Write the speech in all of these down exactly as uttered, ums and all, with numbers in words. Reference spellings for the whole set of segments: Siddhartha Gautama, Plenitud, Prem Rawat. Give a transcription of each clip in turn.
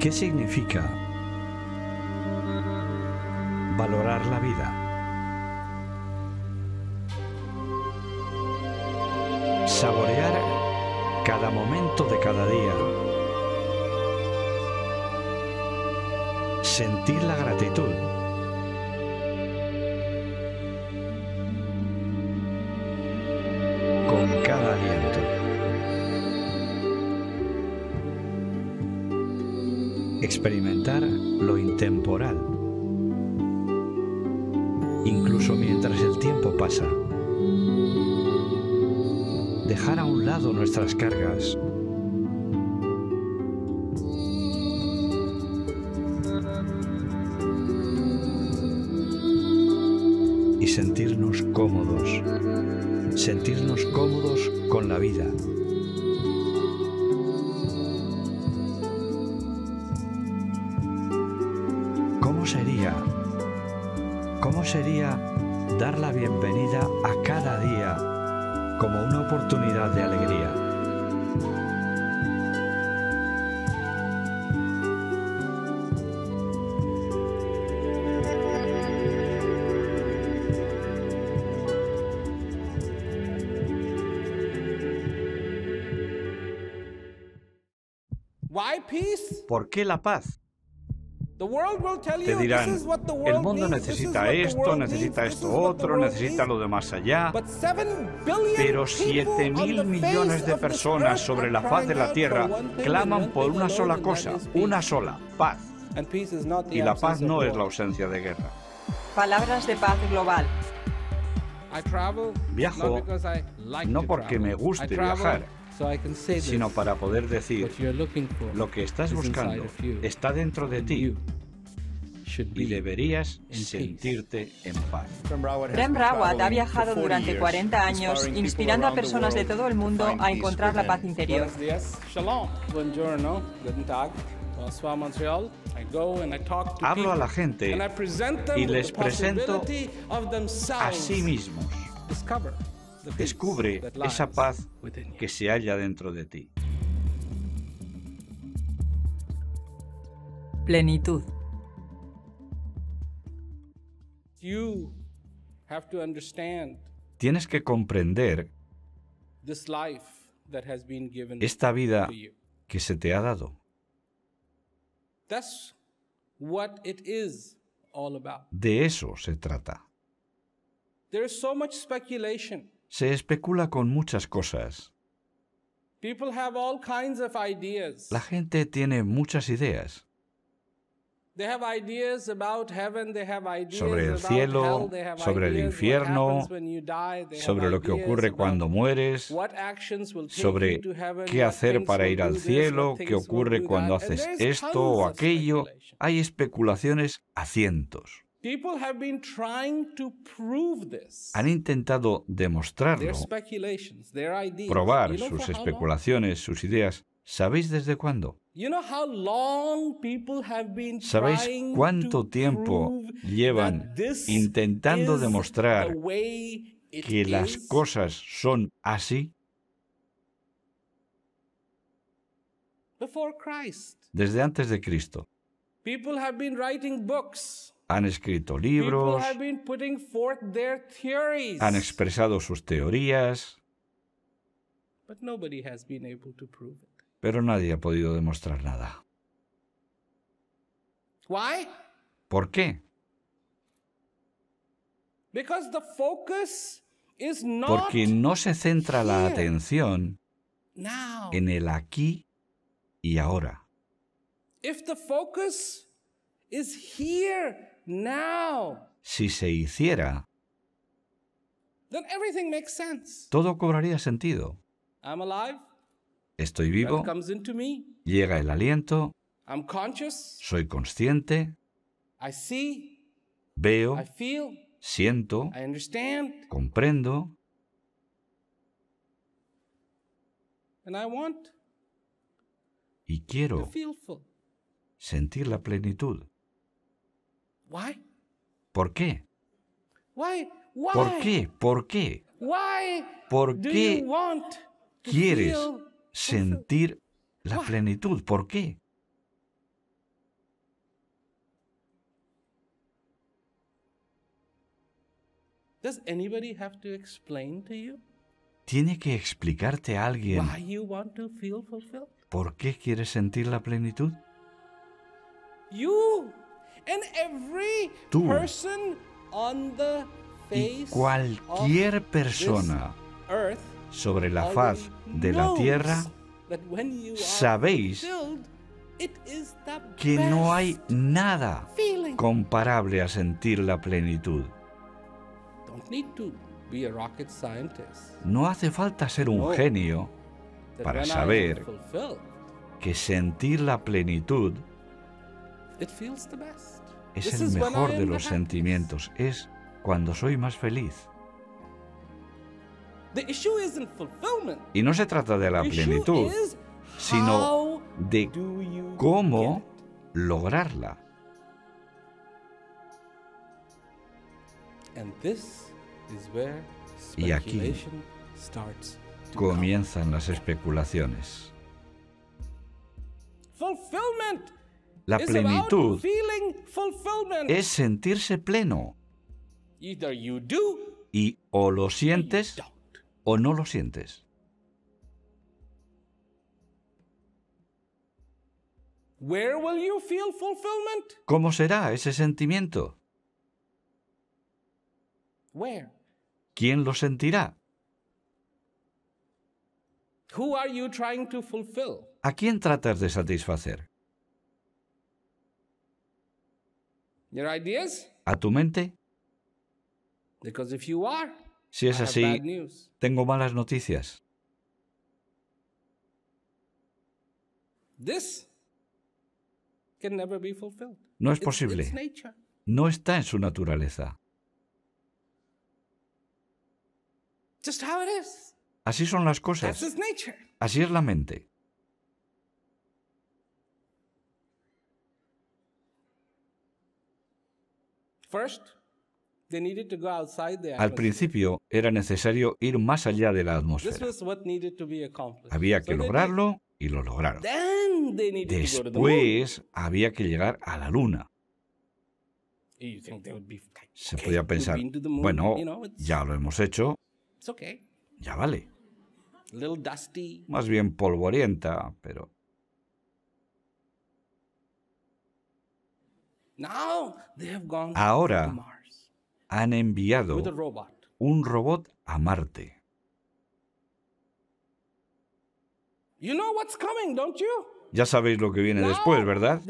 ¿Qué significa valorar la vida? Saborear cada momento de cada día. Sentir la gratitud. Con cada aliento. Experimentar lo intemporal. Incluso mientras el tiempo pasa. Dejar a un lado nuestras cargas. Y sentirnos cómodos. Sentirnos cómodos con la vida. ¿Cómo sería? ¿Cómo sería dar la bienvenida a cada día? Como una oportunidad de alegría. ¿Por qué la paz? Te dirán, el mundo necesita esto, necesita esto otro, necesita lo de más allá. Pero siete mil millones de personas sobre la faz de la Tierra claman por una sola cosa, una sola, paz. Y la paz no es la ausencia de guerra. Palabras de paz global. Viajo no porque me guste viajar, sino para poder decir, lo que estás buscando está dentro de ti y deberías sentirte en paz. Prem Rawat ha viajado durante cuarenta años inspirando a personas de todo el mundo a encontrar la paz interior. Hablo a la gente y les presento a sí mismos. Descubre esa paz que se halla dentro de ti. Plenitud. Tienes que comprender esta vida que se te ha dado. De eso se trata. Se especula con muchas cosas. La gente tiene muchas ideas. Sobre el cielo, sobre el infierno, sobre lo que ocurre cuando mueres, sobre qué hacer para ir al cielo, qué ocurre cuando haces esto o aquello. Hay especulaciones a cientos. Han intentado demostrarlo, probar sus especulaciones, sus ideas. ¿Sabéis desde cuándo? ¿Sabéis cuánto tiempo llevan intentando demostrar que las cosas son así? Desde antes de Cristo. Han escrito libros, han expresado sus teorías, pero nadie ha podido demostrar nada. ¿Por qué? Porque no se centra la atención en el aquí y ahora. Si se hiciera, todo cobraría sentido. Estoy vivo, llega el aliento, soy consciente, veo, siento, comprendo. Y quiero sentir la plenitud. ¿Por qué? ¿Por qué? ¿Por qué? ¿Por qué quieres sentir La plenitud, ¿por qué? Does anybody have to explain to you? ¿Tiene que explicarte a alguien why you want to feel fulfilled? ¿Por qué quieres sentir la plenitud? You and every Tú person on the face y cualquier persona earth sobre la faz de la Tierra sabéis que no hay nada feeling. comparable a sentir la plenitud. No hace falta ser un genio para saber que sentir la plenitud es el mejor de los sentimientos, es cuando soy más feliz. Y no se trata de la plenitud, sino de cómo lograrla. Y aquí comienzan las especulaciones. La plenitud es sentirse pleno. Y o lo sientes o no lo sientes. ¿Cómo será ese sentimiento? ¿Quién lo sentirá? ¿A quién tratas de satisfacer? ¿A tu mente? Si es así, tengo malas noticias. No es posible. No está en su naturaleza. Así son las cosas. Así es la mente. Al principio era necesario ir más allá de la atmósfera. Había que lograrlo y lo lograron. Después había que llegar a la luna. Se podía pensar, bueno, ya lo hemos hecho. Ya vale. Más bien polvorienta, pero... Ahora han enviado un robot a Marte. Ya sabéis lo que viene después, ¿verdad?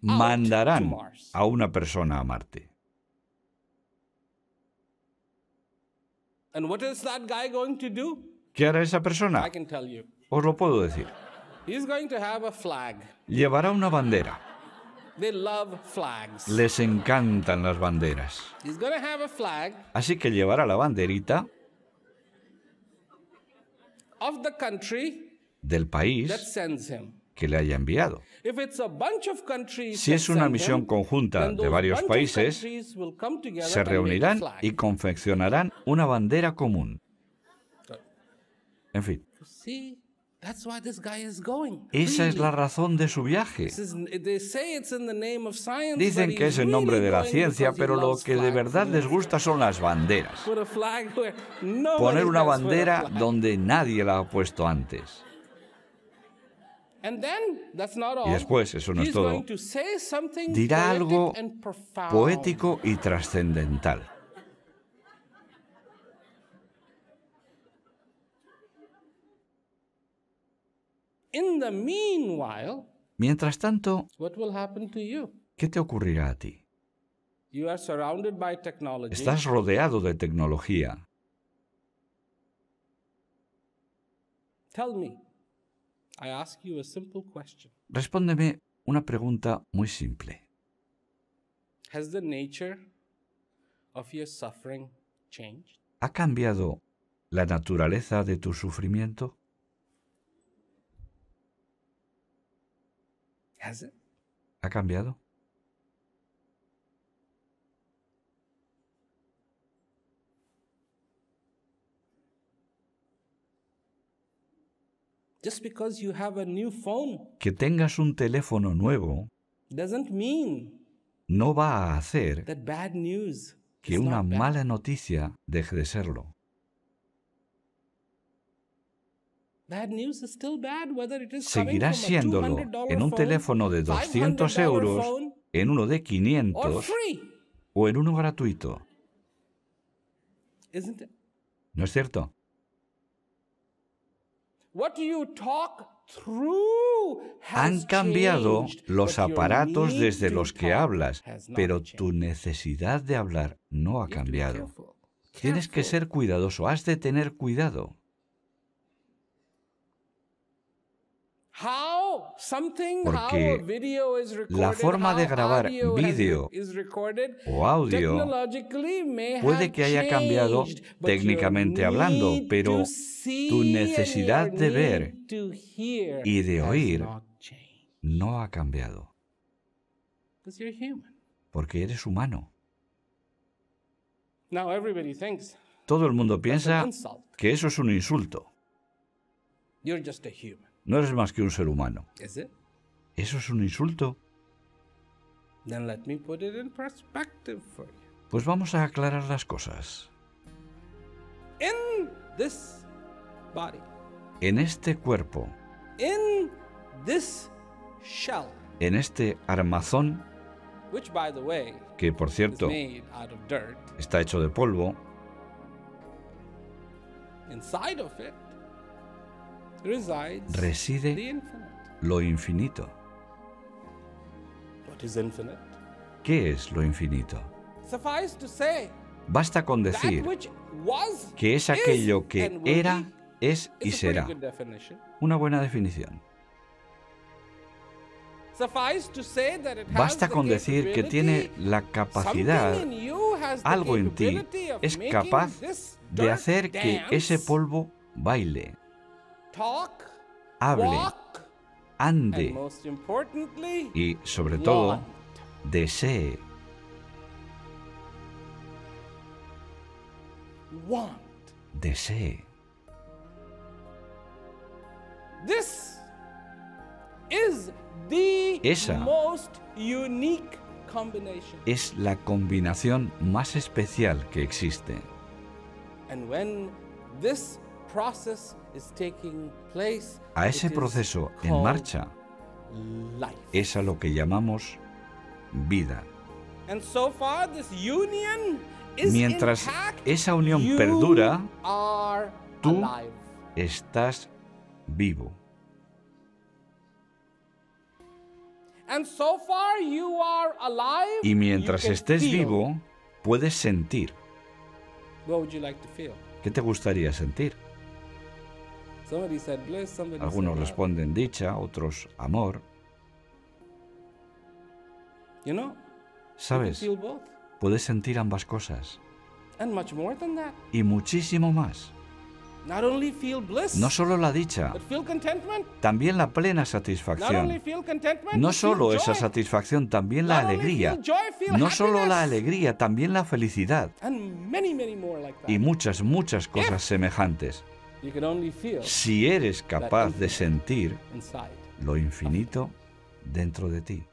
Mandarán a una persona a Marte. ¿Qué hará esa persona? Os lo puedo decir. Llevará una bandera. Les encantan las banderas. Así que llevará la banderita del país que le haya enviado. Si es una misión conjunta de varios países, se reunirán y confeccionarán una bandera común. En fin. Esa es la razón de su viaje. Dicen que es en nombre de la ciencia, pero lo que de verdad les gusta son las banderas. Poner una bandera donde nadie la ha puesto antes. Y después, eso no es todo, dirá algo poético y trascendental. Mientras tanto, ¿qué te ocurrirá a ti? Estás rodeado de tecnología. Respóndeme una pregunta muy simple. ¿Ha cambiado la naturaleza de tu sufrimiento? ¿Ha cambiado? Que tengas un teléfono nuevo no va a hacer que una mala noticia deje de serlo. Seguirá siéndolo en un teléfono de doscientos euros, en uno de quinientos o en uno gratuito. ¿No es cierto? Han cambiado los aparatos desde los que hablas, pero tu necesidad de hablar no ha cambiado. Tienes que ser cuidadoso, has de tener cuidado. Porque la forma de grabar vídeo o audio puede que haya cambiado técnicamente hablando, pero tu necesidad de ver y de oír no ha cambiado. Porque eres humano. Todo el mundo piensa que eso es un insulto. No eres más que un ser humano. ¿Eso es un insulto? Pues vamos a aclarar las cosas. En este cuerpo, en este armazón, que por cierto está hecho de polvo, reside lo infinito. ¿Qué es lo infinito? Basta con decir que es aquello que era, es y será. Una buena definición. Basta con decir que tiene la capacidad, algo en ti es capaz de hacer que ese polvo baile, hable, ande y, sobre todo, desee. Desee. Esa es la combinación más especial que existe. A ese proceso en marcha es a lo que llamamos vida. Mientras esa unión perdura, tú estás vivo. Y mientras estés vivo, puedes sentir. ¿Qué te gustaría sentir? Algunos responden dicha, otros amor. ¿Sabes? Puedes sentir ambas cosas. Y muchísimo más. No solo la dicha, también la plena satisfacción. No solo esa satisfacción, también la alegría. No solo la alegría, también la felicidad. Y muchas, muchas cosas semejantes. Si eres capaz de sentir lo infinito dentro de ti.